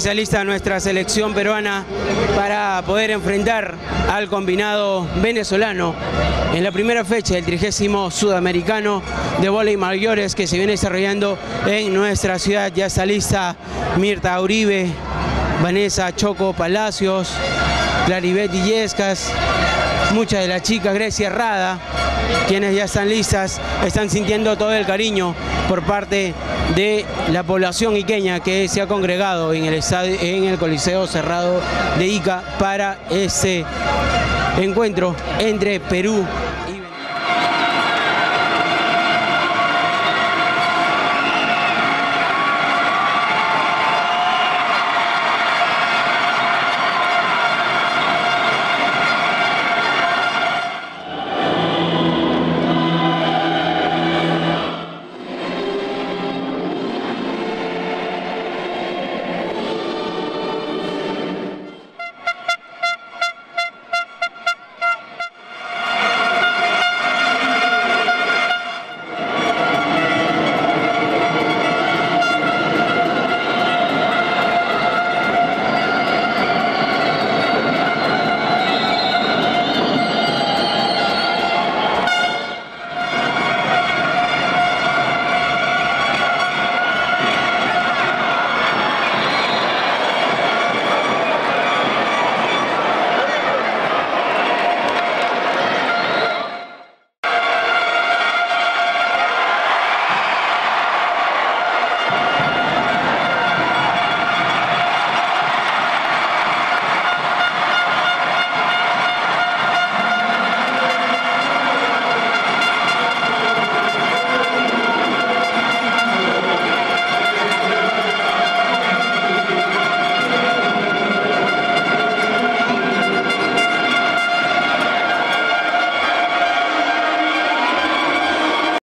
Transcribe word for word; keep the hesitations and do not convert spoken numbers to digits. que se alista nuestra selección peruana para poder enfrentar al combinado venezolano en la primera fecha del trigésimo sudamericano de vóley mayores que se viene desarrollando en nuestra ciudad. Ya está lista Mirta Uribe, Vanessa Choco Palacios, Claribet Illescas, muchas de las chicas, Grecia Herrada, quienes ya están listas, están sintiendo todo el cariño por parte de la población iqueña que se ha congregado en el, estadio, en el Coliseo Cerrado de Ica para ese encuentro entre Perú